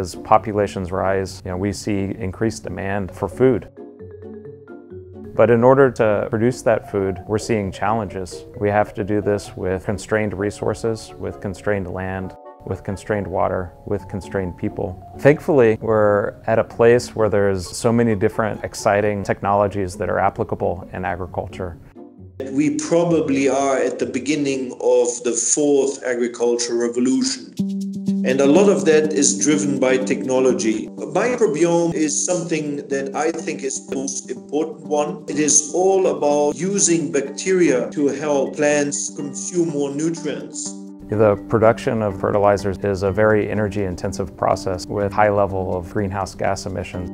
as populations rise, we see increased demand for food. But in order to produce that food, we're seeing challenges. We have to do this with constrained resources, with constrained land, with constrained water, with constrained people. Thankfully, we're at a place where there's so many different exciting technologies that are applicable in agriculture. We probably are at the beginning of the fourth agricultural revolution. And a lot of that is driven by technology. Microbiome is something that I think is the most important one. It is all about using bacteria to help plants consume more nutrients. The production of fertilizers is a very energy-intensive process with high level of greenhouse gas emissions.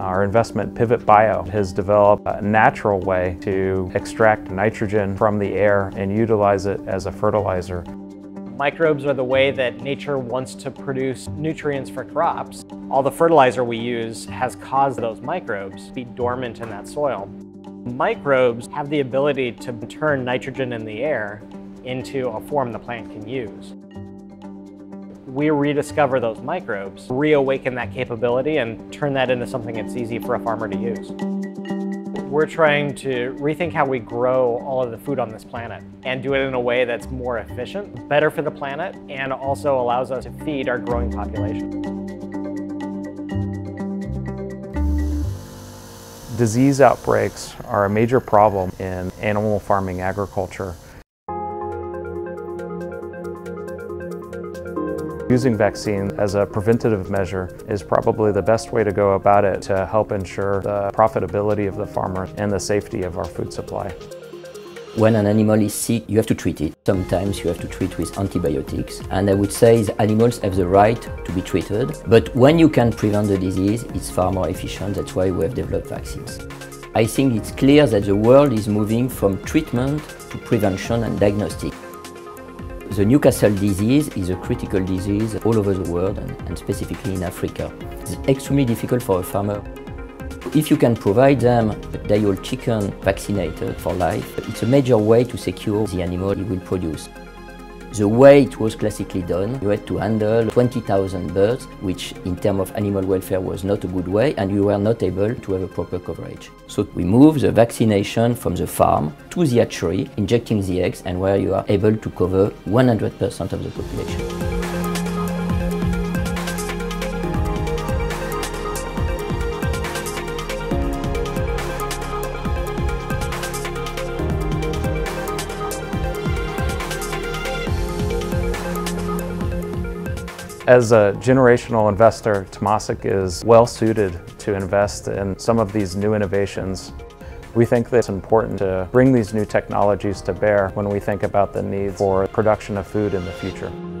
Our investment Pivot Bio has developed a natural way to extract nitrogen from the air and utilize it as a fertilizer. Microbes are the way that nature wants to produce nutrients for crops. All the fertilizer we use has caused those microbes to be dormant in that soil. Microbes have the ability to turn nitrogen in the air into a form the plant can use. We rediscover those microbes, reawaken that capability, and turn that into something that's easy for a farmer to use. We're trying to rethink how we grow all of the food on this planet and do it in a way that's more efficient, better for the planet, and also allows us to feed our growing population. Disease outbreaks are a major problem in animal farming agriculture. Using vaccines as a preventative measure is probably the best way to go about it to help ensure the profitability of the farmer and the safety of our food supply. When an animal is sick, you have to treat it. Sometimes you have to treat with antibiotics. And I would say animals have the right to be treated. But when you can prevent the disease, it's far more efficient. That's why we have developed vaccines. I think it's clear that the world is moving from treatment to prevention and diagnostic. The Newcastle disease is a critical disease all over the world and specifically in Africa. It's extremely difficult for a farmer. If you can provide them a day-old chicken vaccinated for life, it's a major way to secure the animal you will produce. The way it was classically done, you had to handle 20,000 birds, which in terms of animal welfare was not a good way, and you were not able to have a proper coverage. So we moved the vaccination from the farm to the hatchery, injecting the eggs, and where you are able to cover 100% of the population. As a generational investor, Temasek is well suited to invest in some of these new innovations. We think that it's important to bring these new technologies to bear when we think about the need for production of food in the future.